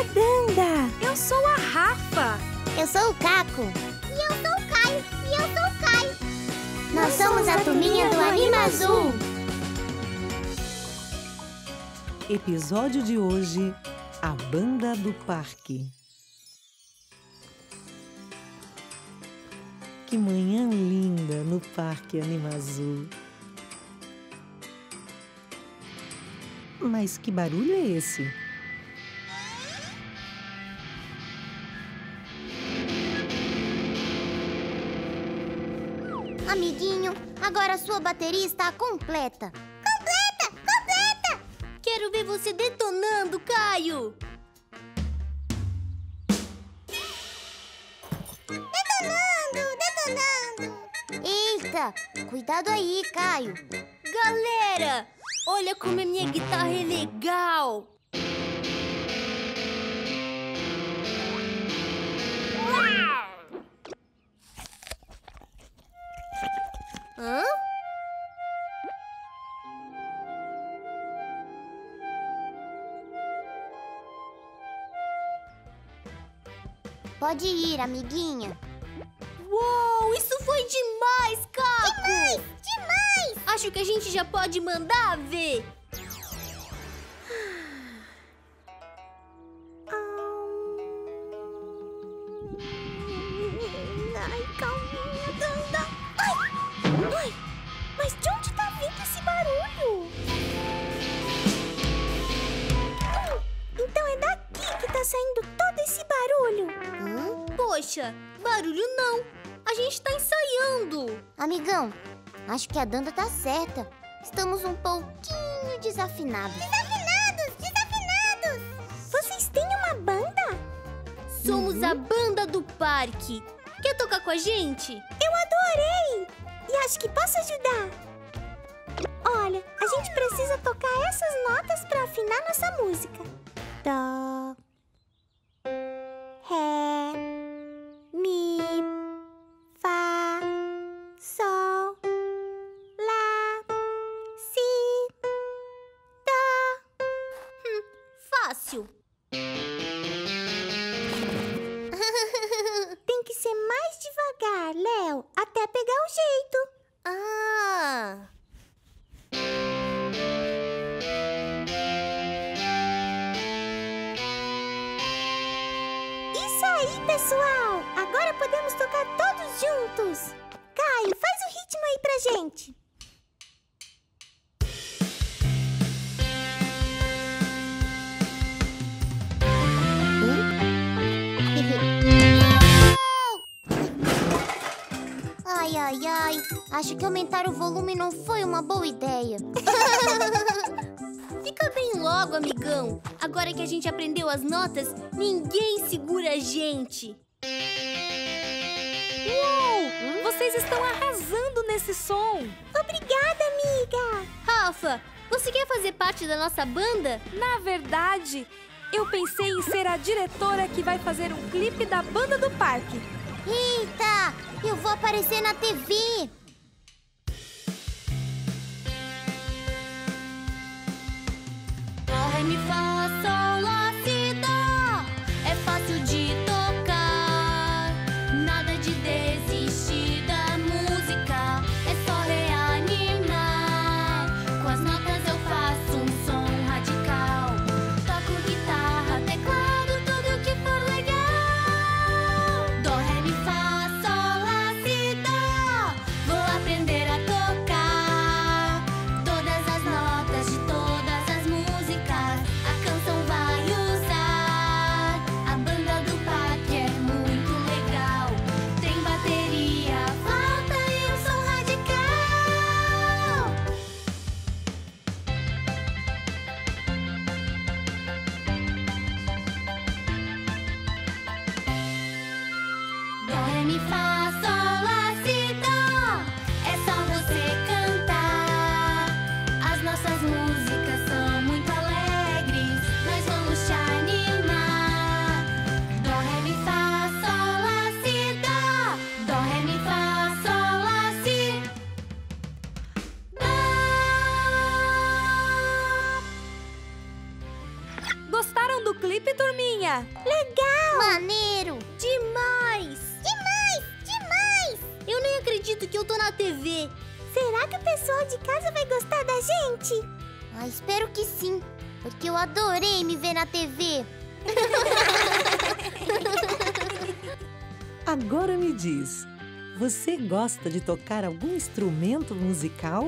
a Danda. Eu sou a Rafa. Eu sou o Caco. E eu sou o Caio. E eu sou o Caio. Nós somos a turminha do Animazoo. Episódio de hoje, a Banda do Parque. Que manhã linda no Parque Animazoo. Mas que barulho é esse? Amiguinho, agora sua bateria está completa. Completa! Completa! Quero ver você detonando, Caio! Detonando! Eita! Cuidado aí, Caio! Galera! Olha como a minha guitarra é legal! Uau! Hã? Pode ir, amiguinha. Uou! Isso foi demais, Caco! Demais! Acho que a gente já pode mandar ver. Ai, calminha, Danda. Ai, ai. Mas de onde tá vindo esse barulho? Então é daqui que tá saindo todo esse barulho. Poxa, barulho não. A gente tá ensaiando. Amigão. Acho que a Danda tá certa. Estamos um pouquinho desafinados. Desafinados! Desafinados! Vocês têm uma banda? Somos a Banda do Parque. Quer tocar com a gente? Eu adorei! E acho que posso ajudar. Olha, a gente precisa tocar essas notas pra afinar nossa música. Dó. Ré. Mi. Fá. Sol. Tem que ser mais devagar, Léo, até pegar o jeito. Ah! Isso aí, pessoal! Agora podemos tocar todos juntos. Caio, faz o ritmo aí pra gente. Ai, ai, acho que aumentar o volume não foi uma boa ideia. Fica bem logo, amigão. Agora que a gente aprendeu as notas, ninguém segura a gente. Uou, vocês estão arrasando nesse som. Obrigada, amiga. Rafa, você quer fazer parte da nossa banda? Na verdade, eu pensei em ser a diretora que vai fazer um clipe da Banda do Parque. Eita! Eu vou aparecer na TV! Dó, ré, mi, fá, sol, lá, si, dó. É fácil de tocar. Nada de desistir da música. É só reanimar. Com as notas eu faço um som radical. Toco guitarra, teclado, tudo que for legal. Dó, ré, mi, fá, sol, lá, si, dó. Olha! Legal! Maneiro! Demais! Eu nem acredito que eu tô na TV. Será que o pessoal de casa vai gostar da gente? Ah, espero que sim, porque eu adorei me ver na TV. Agora me diz, você gosta de tocar algum instrumento musical?